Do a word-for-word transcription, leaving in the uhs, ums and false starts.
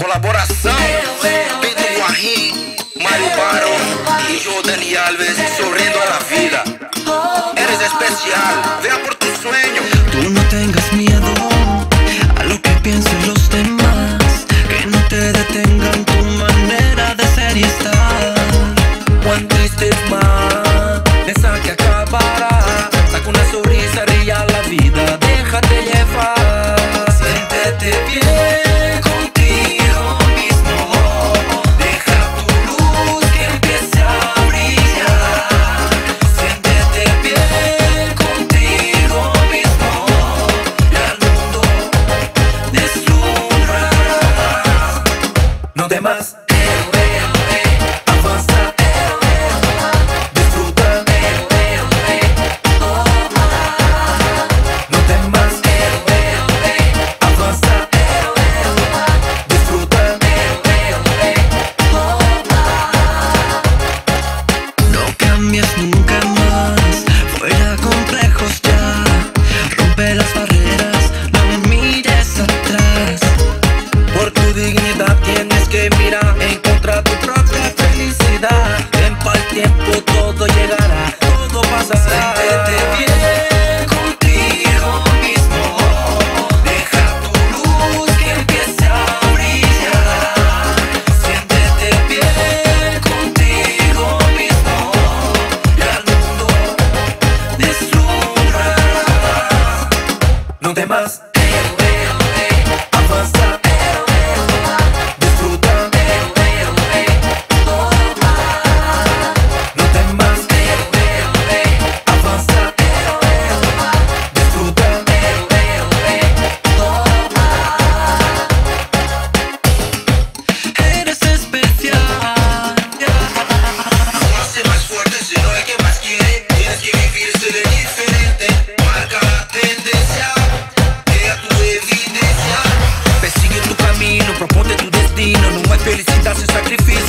Colaboração Pinto Wahin, Mario Baro e eu, Dani Alves, sorrindo a la vida. Eres especial, vea por tu sueño. Tú no tengas miedo a lo que piensen los demás, que no te detengan tu manera de ser y estar. Cuando estés mal, piensa que acabará. Saca una sonrisa, ríe a la vida, déjate llevar. Siéntete bien. Demás, avanza, disfruta, no temas, avanza, disfruta, no cambies nunca más, fuera complejos ya, rompe las barreras, no mires atrás, por tu dignidad tienes que mira, encuentra tu propia felicidad. En paz, tiempo todo llegará, todo pasará. Siéntete bien contigo mismo, deja tu luz que empiece a brillar. Siéntete bien contigo mismo, y al mundo deslumbrará. No temas, avanza. Felicidad se sacrifica.